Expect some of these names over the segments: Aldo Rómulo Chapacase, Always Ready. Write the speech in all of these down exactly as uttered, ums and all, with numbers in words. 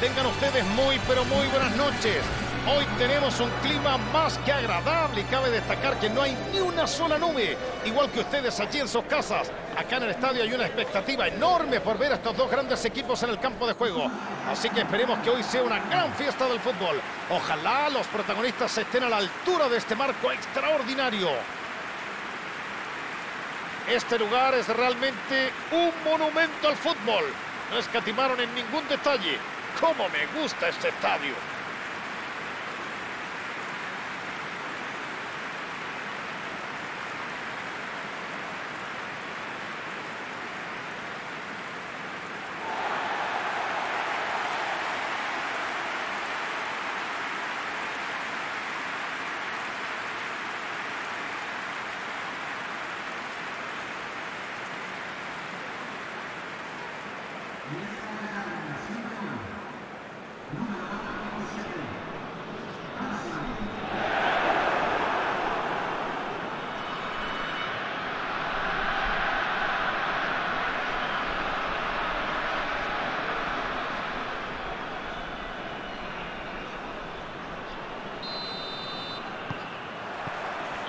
Tengan ustedes muy, pero muy buenas noches. Hoy tenemos un clima más que agradable y cabe destacar que no hay ni una sola nube. Igual que ustedes allí en sus casas, acá en el estadio hay una expectativa enorme por ver a estos dos grandes equipos en el campo de juego. Así que esperemos que hoy sea una gran fiesta del fútbol. Ojalá los protagonistas estén a la altura de este marco extraordinario. Este lugar es realmente un monumento al fútbol. No escatimaron en ningún detalle. ¡Cómo me gusta este estadio!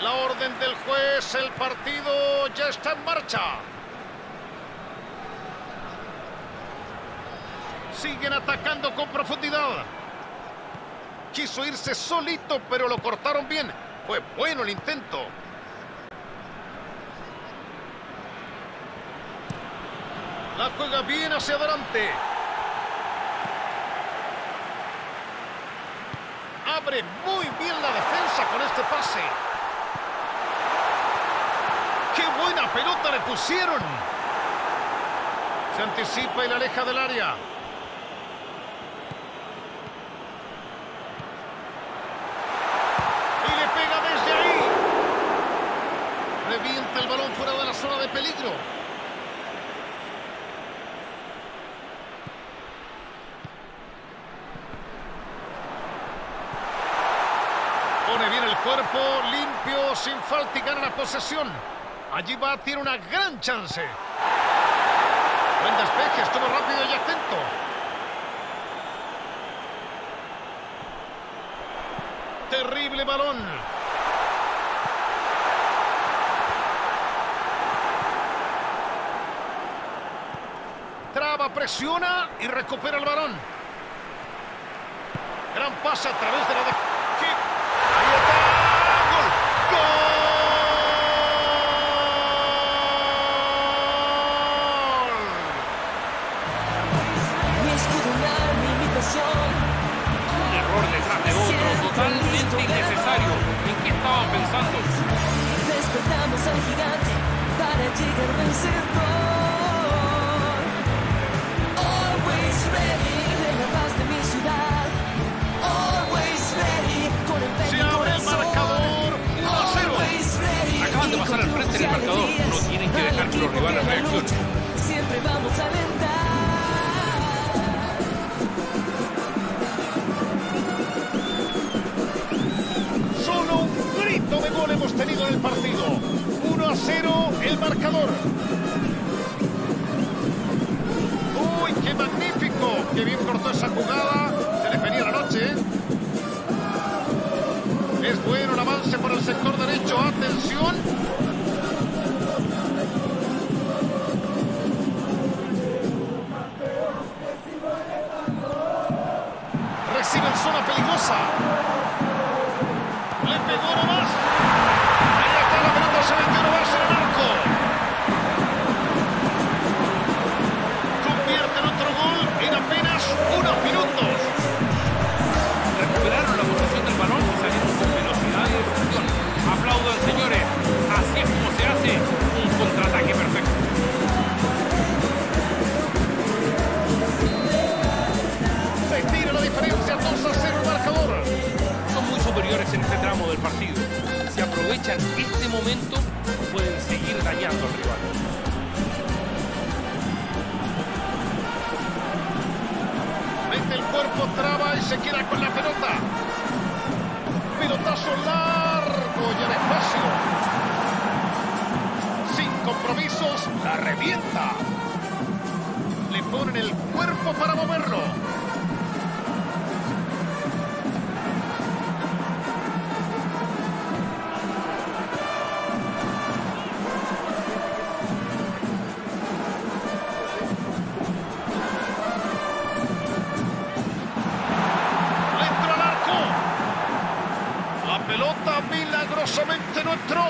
La orden del juez, el partido ya está en marcha. Siguen atacando con profundidad. Quiso irse solito, pero lo cortaron bien. Fue bueno el intento. La juega bien hacia adelante. Abre muy bien la defensa con este pase. ¡Qué buena pelota le pusieron! Se anticipa y la aleja del área. Y le pega desde ahí. Revienta el balón fuera de la zona de peligro. Pone bien el cuerpo, limpio, sin falta y gana la posesión. Allí va, tiene una gran chance. Buen despeje, estuvo rápido y atento. Terrible balón. Traba, presiona y recupera el balón. Gran pase a través de la defensa. Totalmente innecesario. ¿En qué estaban pensando? Despertamos al gigante para llegar vencedor. Always ready, de la paz de mi ciudad. Always ready, con el pecho. Se abre el marcador, uno a cero. Acaban de pasar al frente del marcador. No tienen que dejar que los rivales reaccionen. Siempre vamos a alentar. De gol hemos tenido en el partido. uno a cero el marcador. ¡Uy, qué magnífico! ¡Qué bien cortó esa jugada! Se les venía la noche, ¿eh? Es bueno el avance por el sector derecho. ¡Atención! Recibe en zona peligrosa. Le pegó nomás. Ahí está la pelota, se metió nomás en el arco. Convierte en otro gol en apenas unos minutos. Recuperaron la posición del balón y salieron con velocidad y ejecución. Aplaudan, señores. Así es como se hace un contraataque perfecto. Se tira la diferencia, dos a cero el marcador. Superiores en este tramo del partido. Si aprovechan este momento, pueden seguir dañando al rival. Mete el cuerpo, traba y se queda con la pelota. Pelotazo largo y al espacio. Sin compromisos, la revienta. Le ponen el cuerpo para moverlo. orgullosamente nuestro.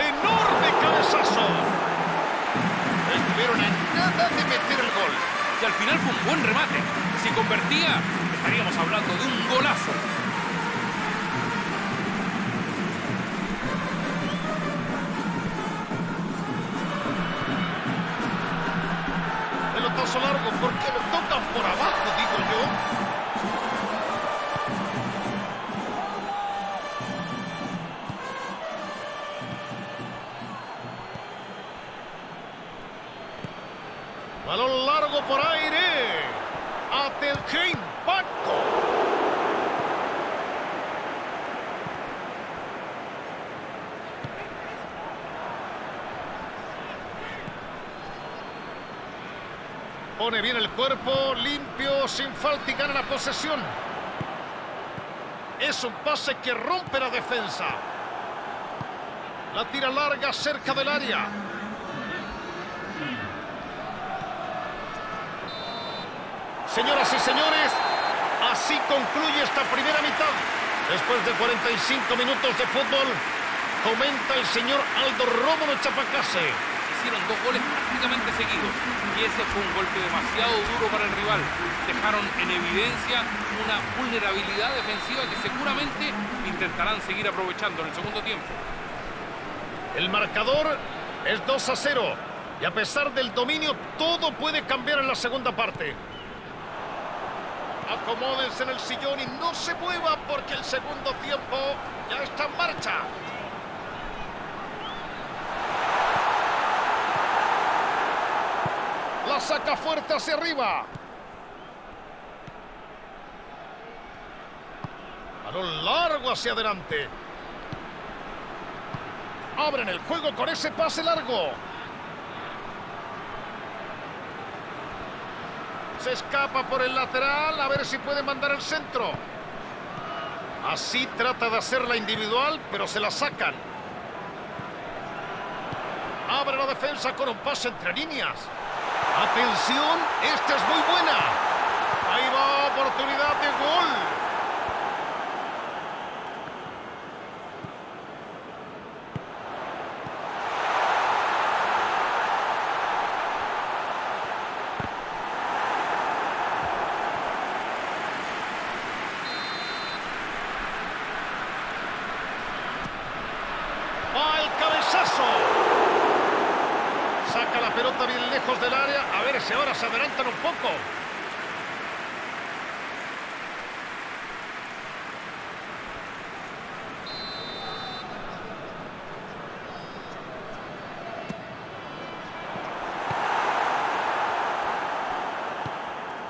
Enorme cabezazo. Estuvieron a nada de meter el gol. Y al final fue un buen remate. Si convertía, estaríamos hablando de un golazo. Pelotazo largo, ¿por qué lo tocan por abajo? Digo yo. Balón largo por aire. Atel, qué impacto. Pone bien el cuerpo, limpio, sin falta y gana la posesión. Es un pase que rompe la defensa. La tira larga cerca del área. Señoras y señores, así concluye esta primera mitad. Después de cuarenta y cinco minutos de fútbol, comenta el señor Aldo Rómulo Chapacase. Hicieron dos goles prácticamente seguidos y ese fue un golpe demasiado duro para el rival. Dejaron en evidencia una vulnerabilidad defensiva que seguramente intentarán seguir aprovechando en el segundo tiempo. El marcador es dos a cero y a pesar del dominio, todo puede cambiar en la segunda parte. Acomódense en el sillón y no se muevan porque el segundo tiempo ya está en marcha. La saca fuerte hacia arriba. Balón largo hacia adelante. Abren el juego con ese pase largo. Se escapa por el lateral, a ver si puede mandar el centro. Así trata de hacer la individual, pero se la sacan. Abre la defensa con un pase entre líneas. Atención, esta es muy buena. Ahí va, oportunidad de gol. Saca la pelota bien lejos del área. A ver si ahora se adelantan un poco.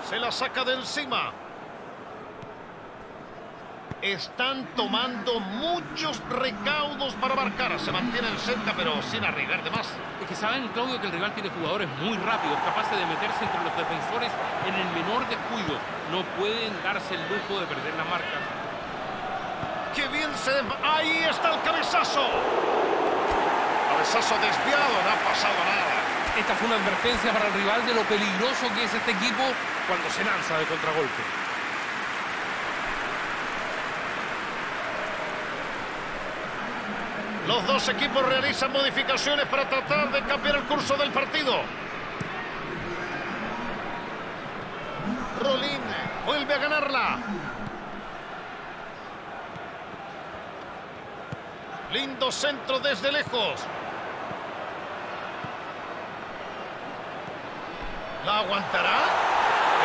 Se la saca de encima. Están tomando muchos recaudos para marcar. Se mantienen cerca, pero sin arriesgar de más. Es que saben, Claudio, que el rival tiene jugadores muy rápidos, capaces de meterse entre los defensores en el menor descuido. No pueden darse el lujo de perder la marca. ¡Qué bien se... ¡Ahí está el cabezazo! Cabezazo desviado, no ha pasado nada. Esta fue una advertencia para el rival de lo peligroso que es este equipo cuando se lanza de contragolpe. Los dos equipos realizan modificaciones para tratar de cambiar el curso del partido. Rolín vuelve a ganarla. Lindo centro desde lejos. ¿La aguantará?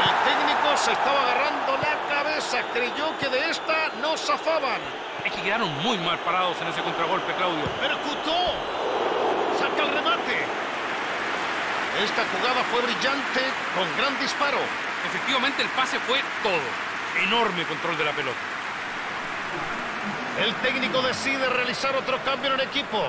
El técnico se estaba agarrando la cabeza. Creyó que de esta no zafaban. Es que quedaron muy mal parados en ese contragolpe, Claudio. ¡Percutó! ¡Saca el remate! Esta jugada fue brillante, con gran disparo. Efectivamente, el pase fue todo. Enorme control de la pelota. El técnico decide realizar otro cambio en el equipo.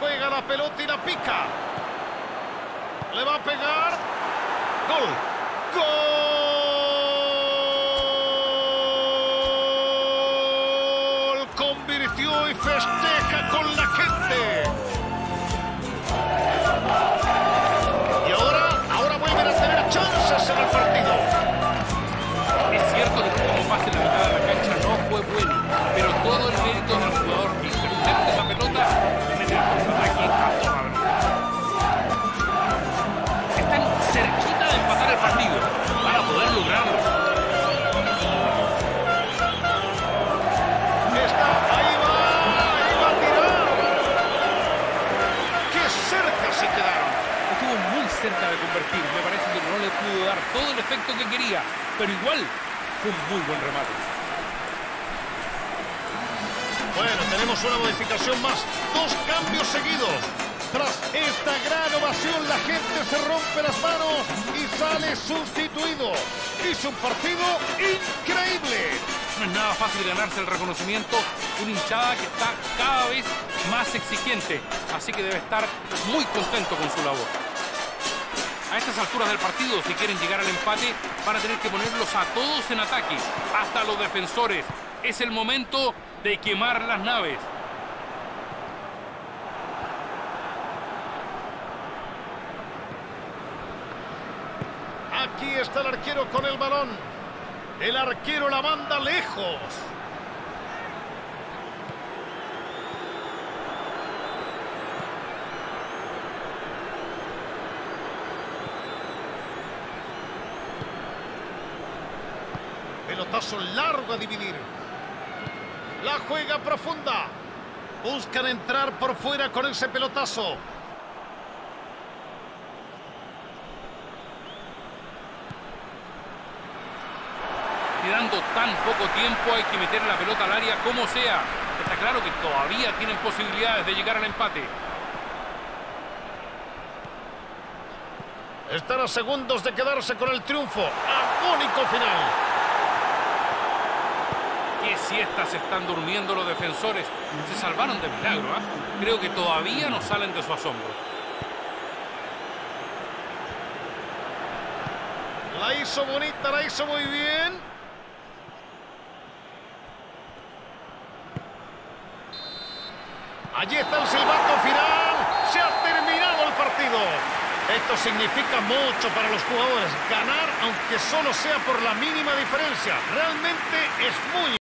Juega la pelota y la pica. Le va a pegar. ¡Gol! ¡Gol! Convirtió y festeja con la gente. Y ahora, ahora vuelven a tener chances en el partido. Es cierto que el juego más en la mitad de la cancha no fue bueno, pero todo el mérito del jugador inteligente esa pelota en el contraataque a toda velocidad. Están cerquita de empatar el partido para poder lograrlo. Está, ahí va, ahí va a tirar. ¡Qué cerca se quedaron! Estuvo muy cerca de convertir. Me parece que no le pudo dar todo el efecto que quería, pero igual fue un muy buen remate. Bueno, tenemos una modificación más. Dos cambios seguidos. Tras esta gran ovación, la gente se rompe las manos y sale sustituido. Hizo un partido increíble. No es nada fácil ganarse el reconocimiento. Una hinchada que está cada vez más exigente. Así que debe estar muy contento con su labor. A estas alturas del partido, si quieren llegar al empate, van a tener que ponerlos a todos en ataque, hasta los defensores. Es el momento de quemar las naves. Aquí está el arquero con el balón. El arquero la manda lejos. Pelotazo largo a dividir. La juega profunda. Buscan entrar por fuera con ese pelotazo. Quedando tan poco tiempo, hay que meter la pelota al área como sea. Está claro que todavía tienen posibilidades de llegar al empate. Están a segundos de quedarse con el triunfo. Agónico final. Qué siestas están durmiendo los defensores. Se salvaron de milagro, ¿eh? Creo que todavía no salen de su asombro. La hizo bonita, la hizo muy bien. Allí está el silbato final. Se ha terminado el partido. Esto significa mucho para los jugadores. Ganar, aunque solo sea por la mínima diferencia. Realmente es muy importante.